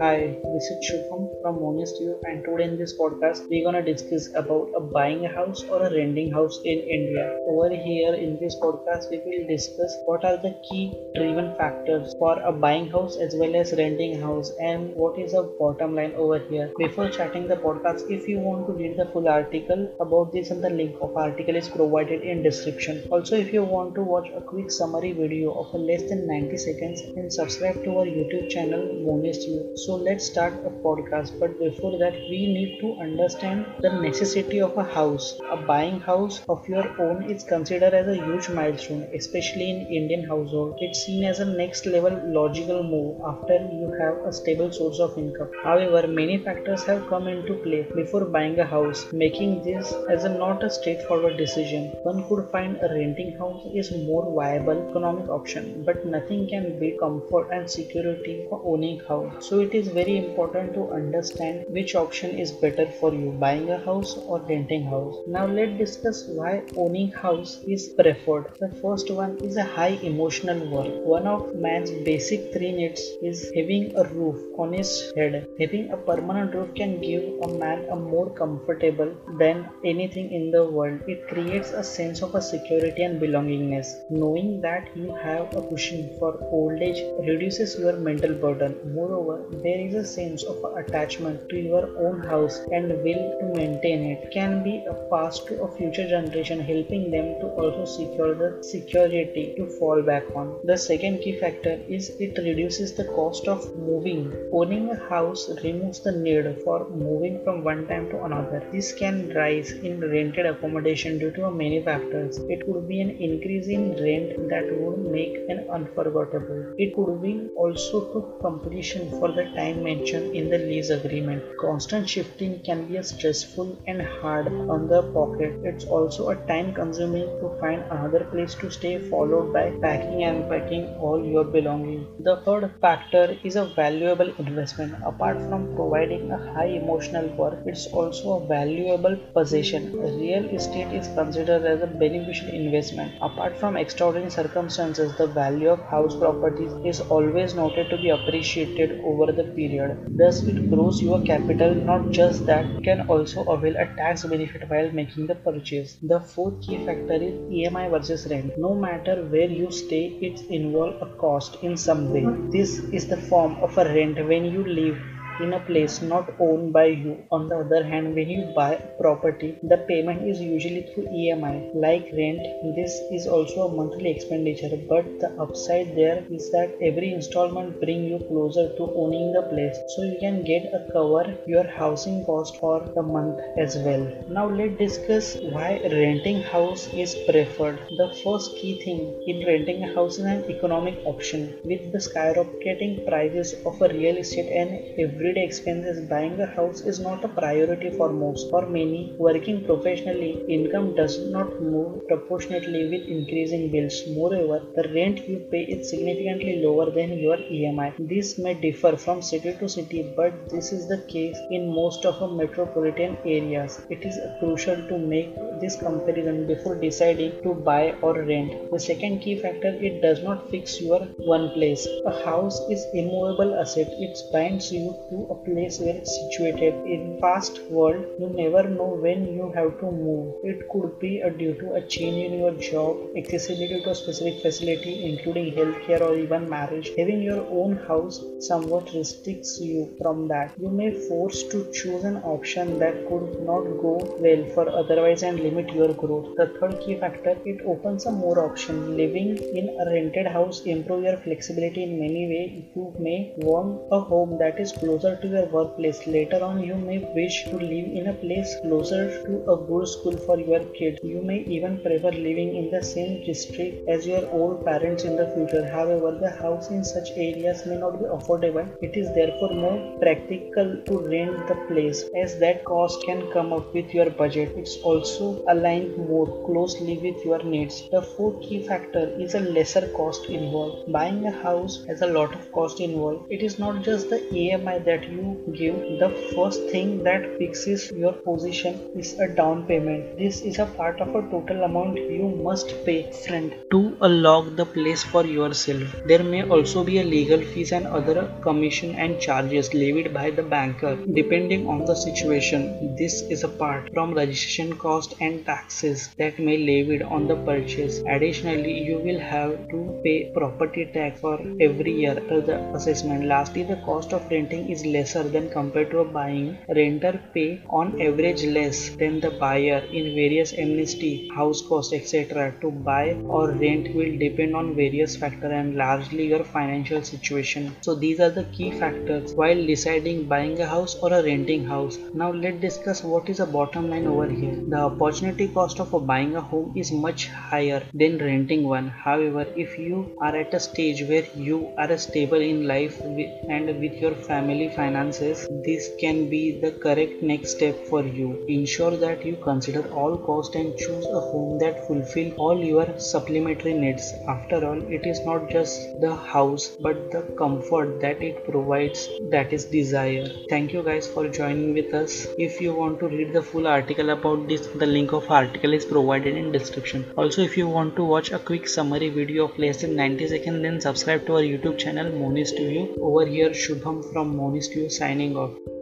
Hi, this is Shubham from Monist View, and today in this podcast we're gonna discuss about a buying a house or a renting house in India. Over here in this podcast we will discuss what are the key driven factors for a buying house as well as renting house and what is the bottom line over here. Before starting the podcast, if you want to read the full article about this, and the link of article is provided in description. Also, if you want to watch a quick summary video of a less than 90 seconds, then subscribe to our YouTube channel Monist View. So let's start a podcast, but before that we need to understand the necessity of a house. A buying house of your own is considered as a huge milestone, especially in Indian household. It's seen as a next level logical move after you have a stable source of income. However, many factors have come into play before buying a house, making this as a not a straightforward decision. One could find a renting house is more viable economic option, but nothing can beat comfort and security for owning house. So it is very important to understand which option is better for you, buying a house or renting house. Now let's discuss why owning house is preferred. The first one is a high emotional worth. One of man's basic three needs is having a roof on his head. Having a permanent roof can give a man a more comfortable than anything in the world. It creates a sense of a security and belongingness. Knowing that you have a cushion for old age reduces your mental burden. Moreover, there is a sense of attachment to your own house and will to maintain it can be passed to a future generation, helping them to also secure the security to fall back on. The second key factor is it reduces the cost of moving. Owning a house removes the need for moving from one time to another. This can rise in rented accommodation due to many factors. It could be an increase in rent that would make an unforgettable. It could be also to competition for the time mentioned in the lease agreement. Constant shifting can be stressful and hard on the pocket. It's also a time consuming to find another place to stay, followed by packing and unpacking all your belongings. The third factor is a valuable investment. Apart from providing a high emotional worth, it's also a valuable possession. Real estate is considered as a beneficial investment. Apart from extraordinary circumstances, the value of house properties is always noted to be appreciated over the period. Thus, it grows your capital. Not just that, you can also avail a tax benefit while making the purchase. The fourth key factor is EMI versus rent. No matter where you stay, it involves a cost in some way. This is the form of a rent when you live in a place not owned by you. On the other hand, when you buy a property, the payment is usually through EMI. Like rent, this is also a monthly expenditure, but the upside there is that every installment brings you closer to owning the place, so you can get a cover your housing cost for the month as well. Now let's discuss why renting house is preferred. The first key thing in renting a house is an economic option. With the skyrocketing prices of a real estate and everyday expenses, buying a house is not a priority for most. For many working professionally, income does not move proportionately with increasing bills. Moreover, the rent you pay is significantly lower than your EMI. This may differ from city to city, but this is the case in most of the metropolitan areas. It is crucial to make this comparison before deciding to buy or rent. The second key factor, it does not fix your one place. A house is immovable asset. It binds you to a place where it's situated. In fast world, you never know when you have to move. It could be due to a change in your job, accessibility to a specific facility including healthcare or even marriage. Having your own house somewhat restricts you from that. You may forced to choose an option that could not go well for otherwise and limit your growth. The third key factor, it opens a more option. Living in a rented house improves your flexibility in many ways. You may want a home that is closer to your workplace. Later on, you may wish to live in a place closer to a good school for your kids. You may even prefer living in the same district as your old parents in the future. However, the house in such areas may not be affordable. It is therefore more practical to rent the place, as that cost can come up with your budget. It's also aligned more closely with your needs. The fourth key factor is a lesser cost involved. Buying a house has a lot of cost involved. It is not just the EMI that that you give, the first thing that fixes your position is a down payment. This is a part of a total amount you must pay, friend, to unlock the place for yourself. There may also be a legal fees and other commission and charges levied by the banker depending on the situation. This is apart from registration cost and taxes that may be levied on the purchase. Additionally, you will have to pay property tax for every year after the assessment. Lastly, the cost of renting is lesser than compared to buying. Renter pay on average less than the buyer in various amnesty, house cost, etc. To buy or rent will depend on various factors and largely your financial situation. So these are the key factors while deciding buying a house or a renting house. Now let's discuss what is the bottom line over here. The opportunity cost of buying a home is much higher than renting one. However, if you are at a stage where you are stable in life and with your family finances, this can be the correct next step for you. Ensure that you consider all costs and choose a home that fulfills all your supplementary needs. After all, it is not just the house but the comfort that it provides that is desired. Thank you guys for joining with us. If you want to read the full article about this, the link of article is provided in description. Also, if you want to watch a quick summary video of less than 90 seconds, then subscribe to our YouTube channel Monist View. Over here, Shubham from Monist View signing off.